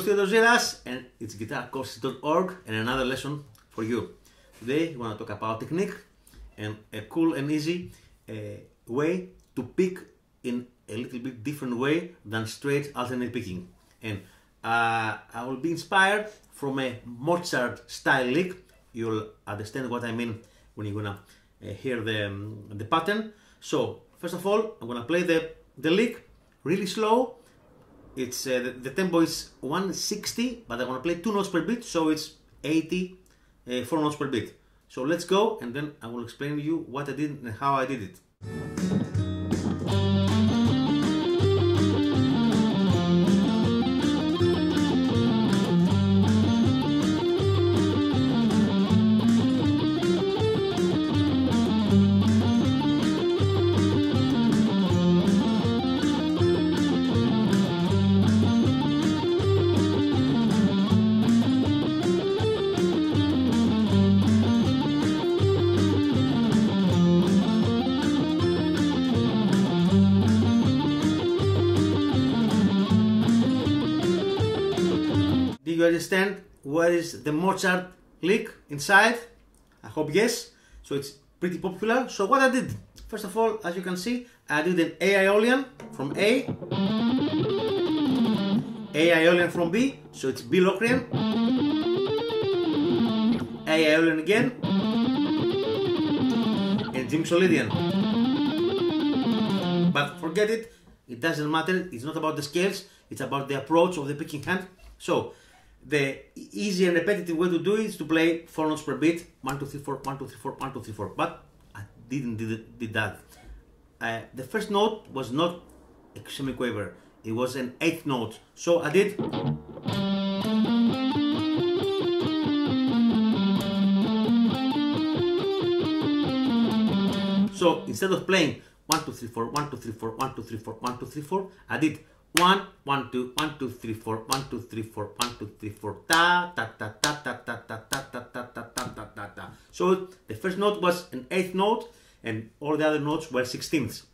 Illustrator Zeras, and it's guitarcourses.org, and another lesson for you. Today we want to talk about technique and a cool and easy way to pick in a little bit different way than straight alternate picking. And I will be inspired from a Mozart style lick. You'll understand what I mean when you're gonna hear the pattern. So first of all, I'm gonna play the lick really slow. It's the tempo is 160, but I want to play 2 notes per beat, so it's 80, 4 notes per beat. So let's go, and then I will explain to you what I did and how I did it. You understand what is the Mozart lick inside? I hope yes. So it's pretty popular. So what I did, first of all, as you can see, I did an Aeolian from Aeolian from B, so it's B Locrian, Aeolian again, and Jimsolidian. But forget it, it doesn't matter, it's not about the scales, it's about the approach of the picking hand. So the easy and repetitive way to do it is to play 4 notes per beat, 1, 2, 3, 4, 1, 2, 3, 4, 1, 2, 3, 4, but I didn't do that. The first note was not a semiquaver, it was an 8th note, so I did... So instead of playing 1, 2, 3, 4, 1, 2, 3, 4, 1, 2, 3, 4, 1, 2, 3, 4, I did 1 2 1 2 1 2 3 4 1 2 3 4 1 2 3 4 ta ta ta ta ta ta ta ta ta ta ta ta ta ta. So the first note was an 8th note and all the other notes were 16ths.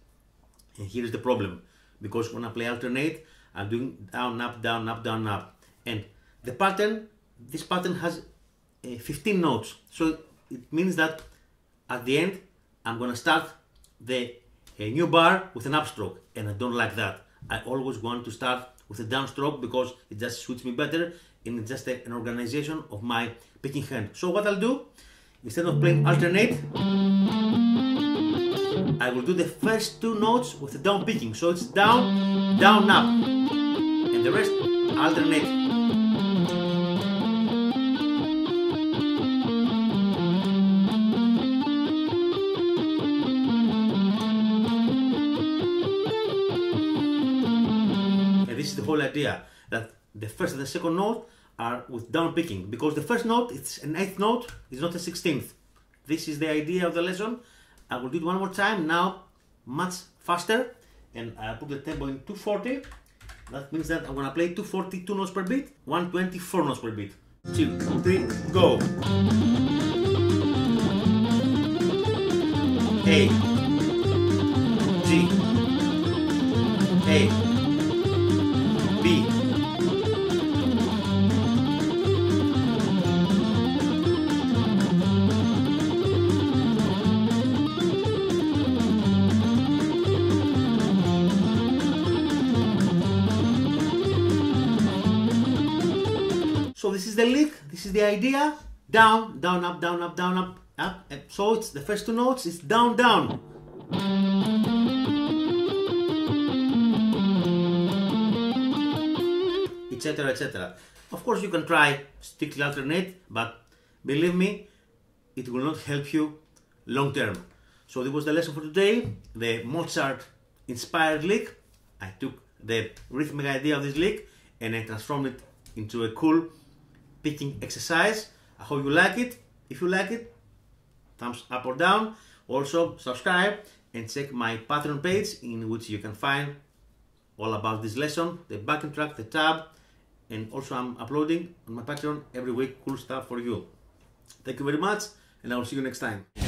And here is the problem, because when I play alternate, I'm doing down up down up down up, and the pattern, this pattern has 15 notes. So it means that at the end I'm gonna start the new bar with an upstroke, and I don't like that. I always want to start with a downstroke because it just suits me better, and it's just an organization of my picking hand. So what I'll do, instead of playing alternate, I will do the first 2 notes with a down picking. So it's down, down, up, and the rest alternate. The whole idea that the first and the second note are with down picking, because the first note, it's an 8th note, it's not a 16th. This is the idea of the lesson. I will do it one more time now, much faster, and I put the tempo in 240. That means that I'm gonna play 240, 2 notes per beat, 120, 4 notes per beat. 2, 3, go. 8, G, 8. So this is the lick, this is the idea, down, down, up, down, up, down, up, up, and so it's the first 2 notes, it's down, down. Etc, etc. Of course you can try strictly alternate, but believe me, it will not help you long term. So this was the lesson for today, the Mozart inspired lick. I took the rhythmic idea of this lick and I transformed it into a cool picking exercise. I hope you like it. If you like it, thumbs up or down. Also subscribe and check my Patreon page, in which you can find all about this lesson, the backing track, the tab, and also I'm uploading on my Patreon every week cool stuff for you. Thank you very much, and I will see you next time.